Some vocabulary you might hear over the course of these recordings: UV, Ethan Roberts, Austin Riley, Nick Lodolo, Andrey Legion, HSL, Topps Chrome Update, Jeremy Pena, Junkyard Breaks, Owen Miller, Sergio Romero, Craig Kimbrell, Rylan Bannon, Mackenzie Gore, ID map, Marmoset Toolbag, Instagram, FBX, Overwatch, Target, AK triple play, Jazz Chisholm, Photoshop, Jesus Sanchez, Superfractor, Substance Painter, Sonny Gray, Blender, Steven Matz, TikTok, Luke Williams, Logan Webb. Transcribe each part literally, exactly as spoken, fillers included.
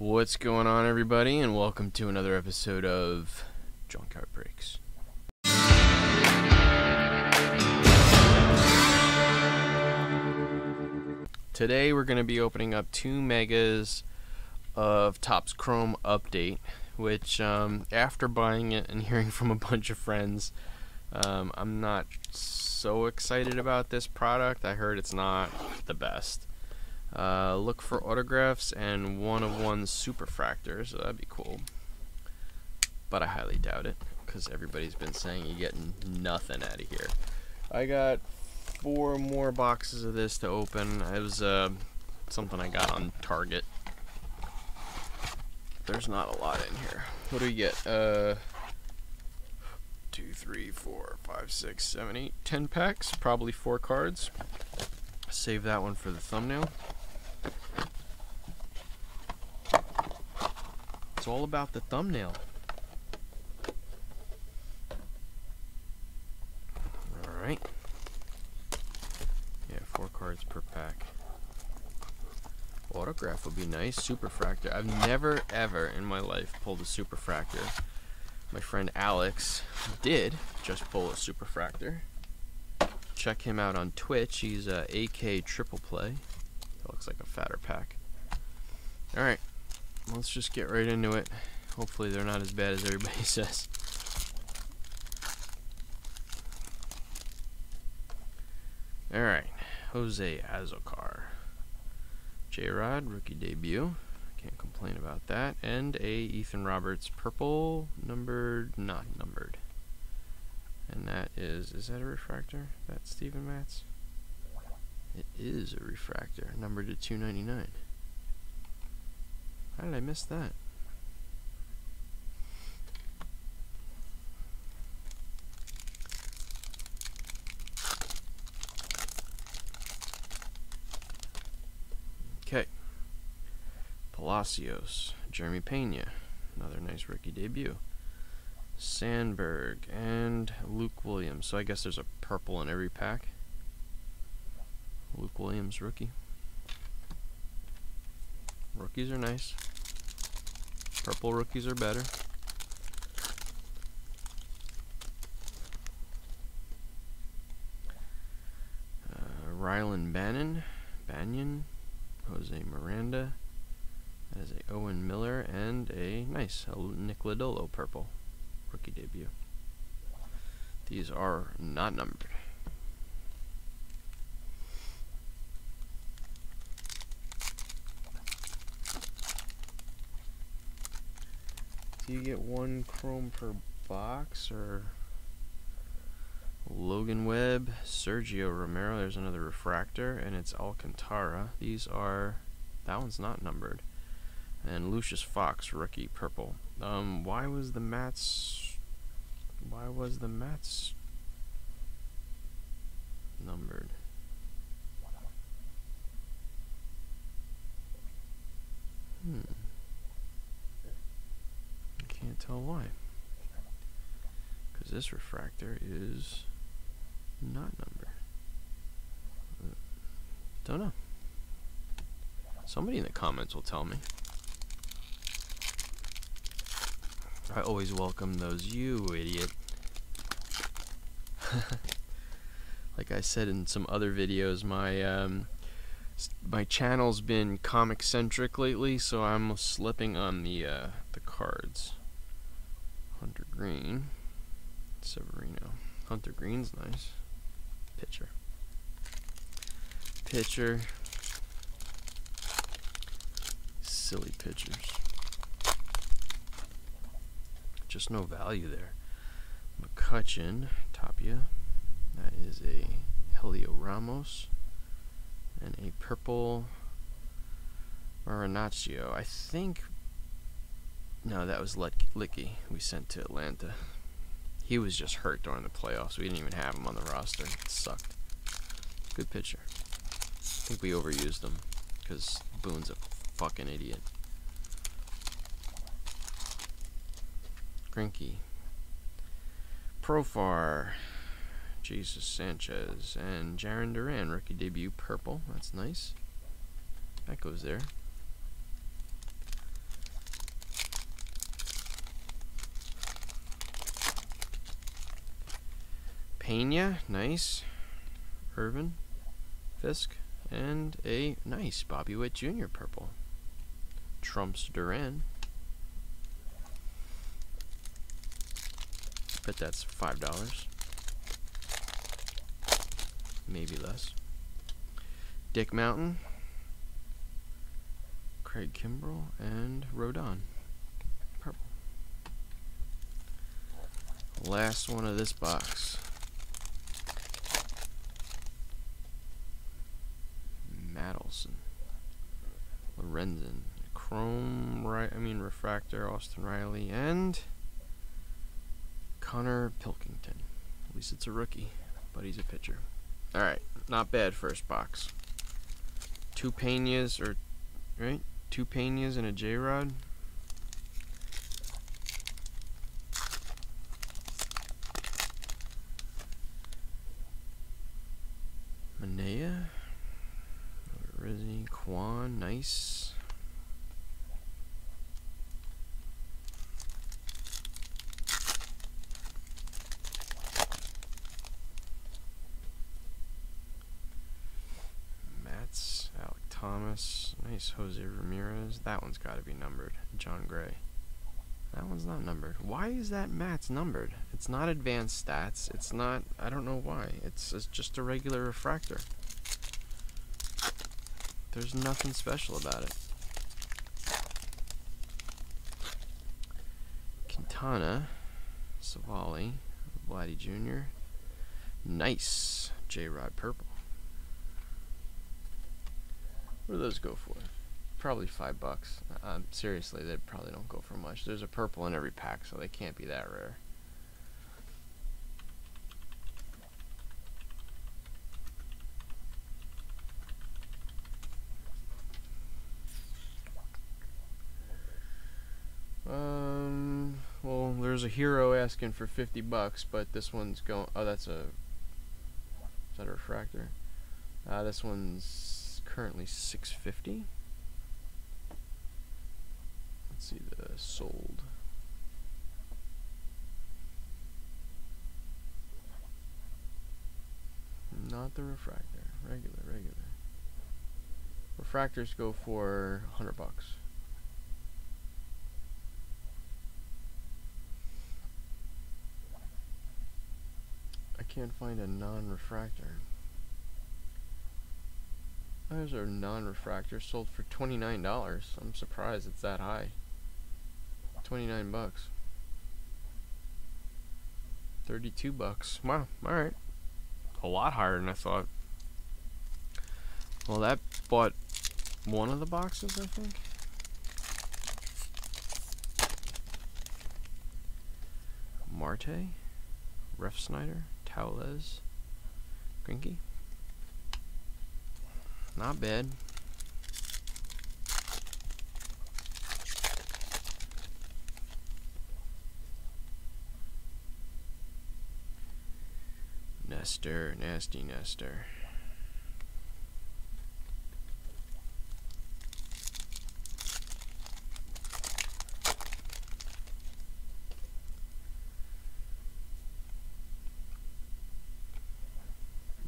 What's going on, everybody, and welcome to another episode of Junkyard Breaks. Today we're going to be opening up two megas of Topps Chrome Update, which um, after buying it and hearing from a bunch of friends, um, I'm not so excited about this product. I heard it's not the best. Uh, look for autographs and one of one superfractors, so that'd be cool. But I highly doubt it, because everybody's been saying you're getting nothing out of here. I got four more boxes of this to open. It was uh, something I got on Target. There's not a lot in here. What do we get? Uh, two, three, four, five, six, seven, eight, ten packs, probably four cards. Save that one for the thumbnail. It's all about the thumbnail. Alright. Yeah, four cards per pack. Autograph would be nice. Superfractor. I've never, ever in my life pulled a superfractor. My friend Alex did just pull a superfractor. Check him out on Twitch. He's uh, A K triple play. That looks like a fatter pack. Alright, let's just get right into it. Hopefully they're not as bad as everybody says. Alright, Jose Azucar. J-Rod, rookie debut. Can't complain about that. And a Ethan Roberts purple, numbered, not numbered. And that is, is that a refractor? That's Steven Matz? It is a refractor, numbered to two ninety-nine. How did I miss that? Okay. Palacios, Jeremy Pena, another nice rookie debut. Sandberg and Luke Williams. So I guess there's a purple in every pack. Luke Williams rookie. Rookies are nice. Purple rookies are better. Uh, Rylan Bannon, Banyan, Jose Miranda. That is a Owen Miller and a nice a Nick Lodolo purple. Rookie debut. These are not numbered. Do you get one chrome per box or Logan Webb, Sergio Romero, there's another refractor, and it's Alcantara. These are, that one's not numbered. And Lucius Fox, rookie purple. Um, why was the Mats? Why was the Mats numbered? Hmm. I can't tell why. Because this refractor is not numbered. Don't know. Somebody in the comments will tell me. I always welcome those, you idiot. Like I said in some other videos, my um, my channel's been comic centric lately, so I'm slipping on the uh, the cards. Hunter Green, Severino. Hunter Green's nice. Pitcher. Pitcher. Silly pitchers. Just no value there. McCutcheon, Tapia, that is a Helio Ramos, and a purple Marinaccio. I think, no, that was Licky we sent to Atlanta. He was just hurt during the playoffs. We didn't even have him on the roster. It sucked. Good pitcher. I think we overused him because Boone's a fucking idiot. Grinke, Profar, Jesus Sanchez, and Jarren Duran, rookie debut purple. That's nice. That goes there. Pena, nice. Irvin, Fisk, and a nice Bobby Witt Junior purple. Trumps Duran. Bet that's five dollars. Maybe less. Dick Mountain, Craig Kimbrell, and Rodon. Purple. Last one of this box. Madelson, Lorenzen, Chrome, right? I mean Refractor, Austin Riley, and Connor Pilkington. At least it's a rookie, but he's a pitcher. All right, not bad first box. Two Peñas, or right? Two Peñas and a J-Rod. Manea, Rizzi, Quan, nice. Mats, Alec Thomas, nice. Jose Ramirez, that one's got to be numbered. John Gray, that one's not numbered. Why is that Mats numbered? It's not advanced stats. It's not. I don't know why. It's, it's just a regular refractor. There's nothing special about it. Quintana, Savali, Vladdy Junior Nice. J-Rod purple. What do those go for? Probably five bucks. Um, seriously, they probably don't go for much. There's a purple in every pack, so they can't be that rare. Um, well, there's a hero asking for fifty bucks, but this one's going, oh, that's a, is that a refractor? Uh, this one's currently six fifty. Let's see the sold. Not the refractor, regular, regular. Refractors go for a hundred bucks. I can't find a non-refractor. There's a non-refractor sold for twenty-nine dollars. I'm surprised it's that high. twenty-nine bucks. thirty-two bucks. Wow, alright. A lot higher than I thought. Well, that bought one of the boxes, I think. Marte, Ref Snyder, Taules, Grinke. Not bad. Nestor, nasty Nestor.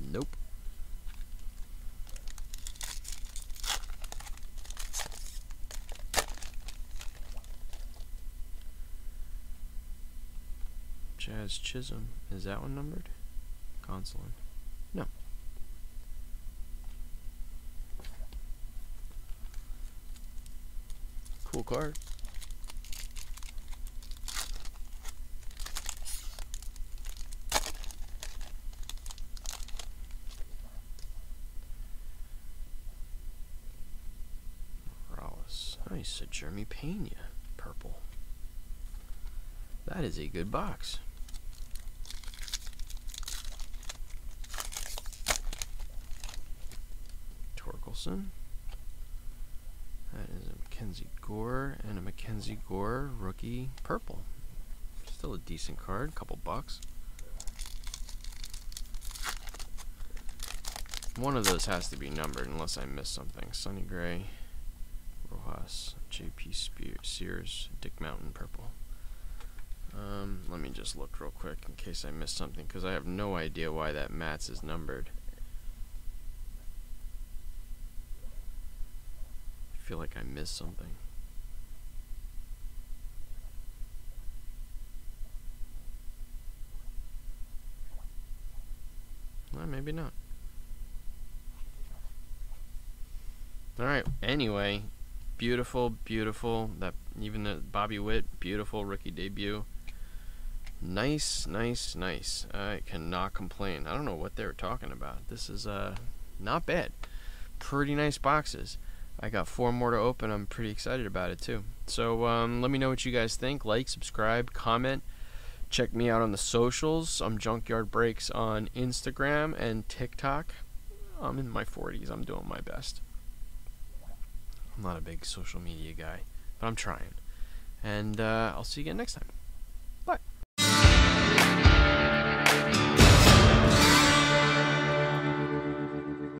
Nope. Jazz Chisholm, is that one numbered? Consolin. No. Cool card. Nice, a Jeremy Pena purple. That is a good box. Torkelson. That is a Mackenzie Gore and a Mackenzie Gore rookie purple. Still a decent card, couple bucks. One of those has to be numbered unless I missed something. Sonny Gray. Rojas, J P Spears, Sears, Dick Mountain purple. Um, let me just look real quick in case I missed something, because I have no idea why that mats is numbered. I feel like I missed something. Well, maybe not. Alright, anyway, beautiful, beautiful, that even the Bobby Witt, beautiful rookie debut. Nice, nice, nice. I cannot complain. I don't know what they were talking about. This is uh, not bad. Pretty nice boxes. I got four more to open. I'm pretty excited about it too. So um, let me know what you guys think. Like, subscribe, comment. Check me out on the socials. I'm Junkyard Breaks on Instagram and TikTok. I'm in my forties. I'm doing my best. I'm not a big social media guy, but I'm trying. And uh, I'll see you again next time.